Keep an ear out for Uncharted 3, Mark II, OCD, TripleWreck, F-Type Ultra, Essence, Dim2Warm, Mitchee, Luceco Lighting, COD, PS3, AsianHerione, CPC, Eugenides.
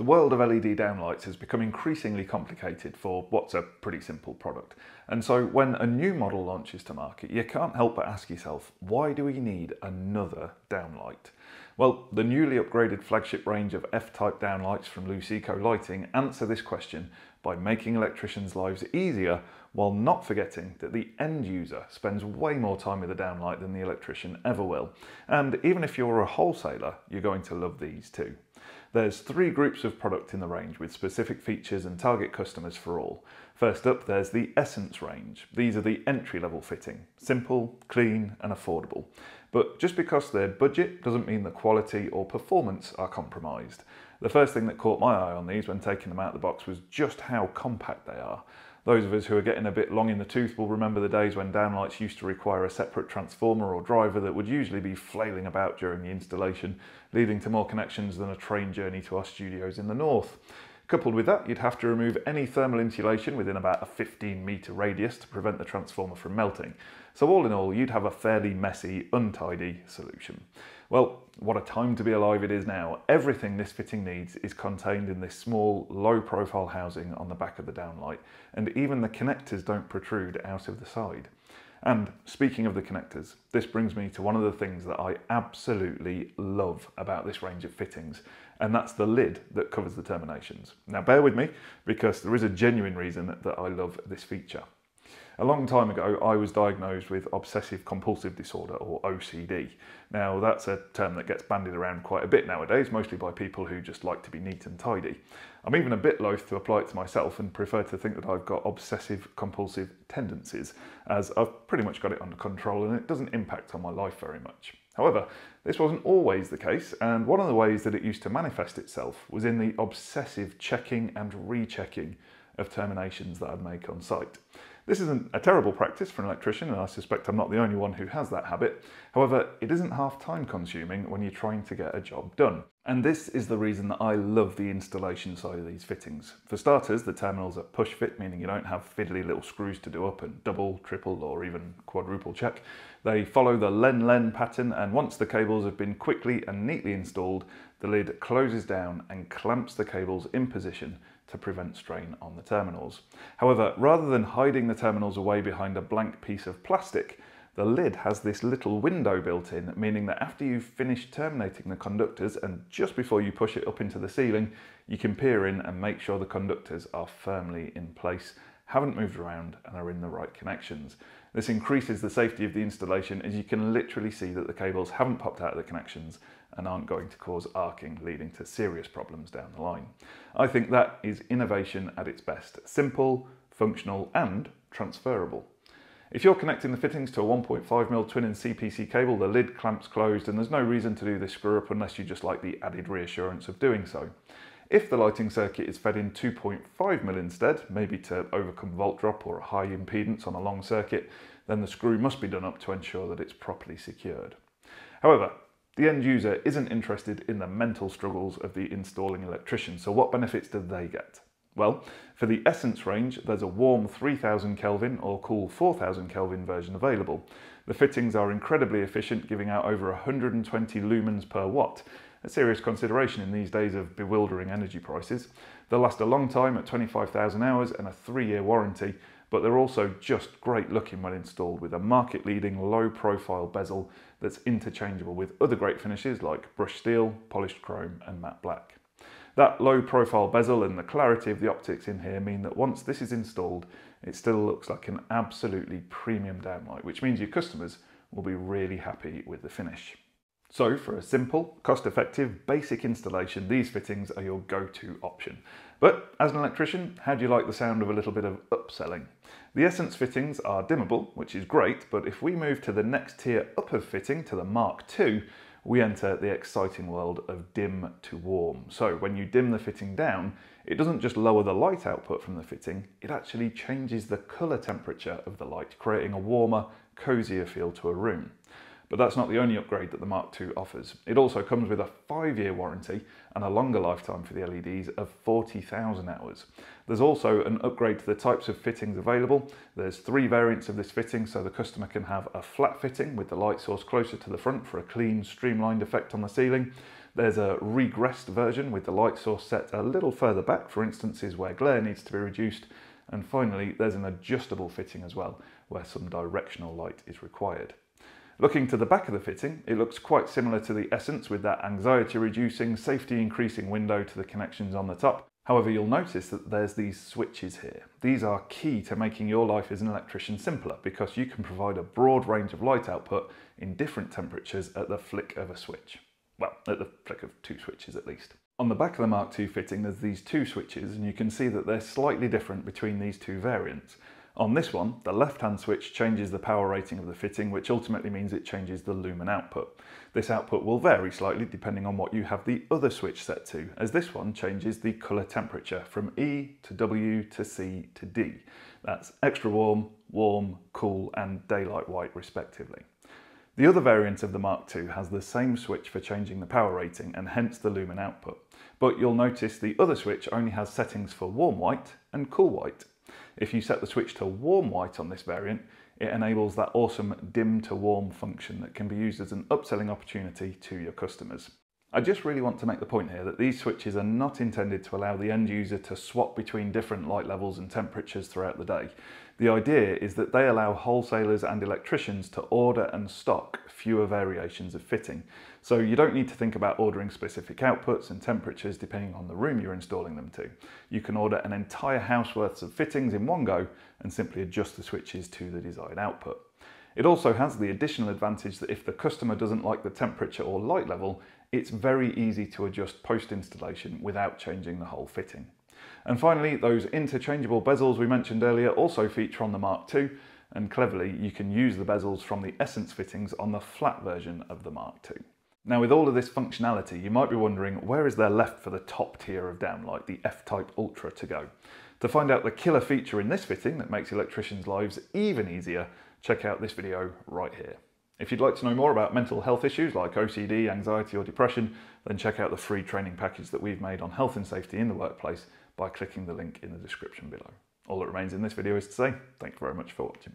The world of LED downlights has become increasingly complicated for what's a pretty simple product. And so when a new model launches to market, you can't help but ask yourself, why do we need another downlight? Well, the newly upgraded flagship range of F-Type downlights from Luceco Lighting answer this question by making electricians' lives easier while not forgetting that the end user spends way more time with a downlight than the electrician ever will. And even if you're a wholesaler, you're going to love these too. There's three groups of product in the range with specific features and target customers for all. First up, there's the Essence range. These are the entry-level fitting. Simple, clean and affordable. But just because their budget doesn't mean the quality or performance are compromised. The first thing that caught my eye on these when taking them out of the box was just how compact they are. Those of us who are getting a bit long in the tooth will remember the days when downlights used to require a separate transformer or driver that would usually be flailing about during the installation, leading to more connections than a train journey to our studios in the north. Coupled with that, you'd have to remove any thermal insulation within about a 15-metre radius to prevent the transformer from melting. So all in all, you'd have a fairly messy, untidy solution. Well, what a time to be alive it is now. Everything this fitting needs is contained in this small, low-profile housing on the back of the downlight, and even the connectors don't protrude out of the side. And speaking of the connectors, this brings me to one of the things that I absolutely love about this range of fittings, and that's the lid that covers the terminations. Now bear with me, because there is a genuine reason that I love this feature. A long time ago, I was diagnosed with obsessive compulsive disorder, or OCD. Now that's a term that gets bandied around quite a bit nowadays, mostly by people who just like to be neat and tidy. I'm even a bit loath to apply it to myself and prefer to think that I've got obsessive compulsive tendencies, as I've pretty much got it under control and it doesn't impact on my life very much. However, this wasn't always the case, and one of the ways that it used to manifest itself was in the obsessive checking and rechecking of terminations that I'd make on site. This isn't a terrible practice for an electrician, and I suspect I'm not the only one who has that habit. However, it isn't half time consuming when you're trying to get a job done. And this is the reason that I love the installation side of these fittings. For starters, the terminals are push fit, meaning you don't have fiddly little screws to do up and double, triple or even quadruple check. They follow the len-len pattern, and once the cables have been quickly and neatly installed, the lid closes down and clamps the cables in position to prevent strain on the terminals. However, rather than hiding the terminals away behind a blank piece of plastic, the lid has this little window built in, meaning that after you've finished terminating the conductors and just before you push it up into the ceiling, you can peer in and make sure the conductors are firmly in place, haven't moved around and are in the right connections. This increases the safety of the installation, as you can literally see that the cables haven't popped out of the connections and aren't going to cause arcing, leading to serious problems down the line. I think that is innovation at its best. Simple, functional and transferable. If you're connecting the fittings to a 1.5mm twin-in CPC cable, the lid clamps closed and there's no reason to do this screw-up unless you just like the added reassurance of doing so. If the lighting circuit is fed in 2.5mm instead, maybe to overcome volt drop or a high impedance on a long circuit, then the screw must be done up to ensure that it's properly secured. However, the end user isn't interested in the mental struggles of the installing electrician, so what benefits do they get? Well, for the Essence range, there's a warm 3000 Kelvin or cool 4000 Kelvin version available. The fittings are incredibly efficient, giving out over 120 lumens per watt. A serious consideration in these days of bewildering energy prices. They'll last a long time at 25,000 hours and a 3-year warranty, but they're also just great looking when installed, with a market-leading low-profile bezel that's interchangeable with other great finishes like brushed steel, polished chrome and matte black. That low-profile bezel and the clarity of the optics in here mean that once this is installed, it still looks like an absolutely premium downlight, which means your customers will be really happy with the finish. So for a simple, cost-effective, basic installation, these fittings are your go-to option. But as an electrician, how do you like the sound of a little bit of upselling? The Essence fittings are dimmable, which is great, but if we move to the next tier up of fitting, to the Mark II, we enter the exciting world of Dim2Warm. So when you dim the fitting down, it doesn't just lower the light output from the fitting, it actually changes the colour temperature of the light, creating a warmer, cosier feel to a room. But that's not the only upgrade that the Mark II offers. It also comes with a 5-year warranty and a longer lifetime for the LEDs of 40,000 hours. There's also an upgrade to the types of fittings available. There's 3 variants of this fitting, so the customer can have a flat fitting with the light source closer to the front for a clean, streamlined effect on the ceiling. There's a regressed version with the light source set a little further back for instances where glare needs to be reduced. And finally, there's an adjustable fitting as well, where some directional light is required. Looking to the back of the fitting, it looks quite similar to the Essence with that anxiety reducing, safety increasing window to the connections on the top. However, you'll notice that there's these switches here. These are key to making your life as an electrician simpler because you can provide a broad range of light output in different temperatures at the flick of a switch. Well, at the flick of two switches at least. On the back of the Mark II fitting, there's these two switches, and you can see that they're slightly different between these two variants. On this one, the left-hand switch changes the power rating of the fitting, which ultimately means it changes the lumen output. This output will vary slightly depending on what you have the other switch set to, as this one changes the colour temperature from E to W to C to D. That's extra warm, warm, cool, and daylight white respectively. The other variant of the Mark II has the same switch for changing the power rating and hence the lumen output, but you'll notice the other switch only has settings for warm white and cool white. If you set the switch to warm white on this variant, it enables that awesome Dim2Warm function that can be used as an upselling opportunity to your customers. I just really want to make the point here that these switches are not intended to allow the end user to swap between different light levels and temperatures throughout the day. The idea is that they allow wholesalers and electricians to order and stock fewer variations of fitting. So you don't need to think about ordering specific outputs and temperatures depending on the room you're installing them to. You can order an entire house worth of fittings in one go and simply adjust the switches to the desired output. It also has the additional advantage that if the customer doesn't like the temperature or light level, it's very easy to adjust post-installation without changing the whole fitting. And finally, those interchangeable bezels we mentioned earlier also feature on the Mark II, and cleverly you can use the bezels from the Essence fittings on the flat version of the Mark II. Now with all of this functionality, you might be wondering where is there left for the top tier of downlight, the F-Type Ultra, to go? To find out the killer feature in this fitting that makes electricians' lives even easier, check out this video right here. If you'd like to know more about mental health issues like OCD, anxiety or depression, then check out the free training package that we've made on health and safety in the workplace by clicking the link in the description below. All that remains in this video is to say thank you very much for watching.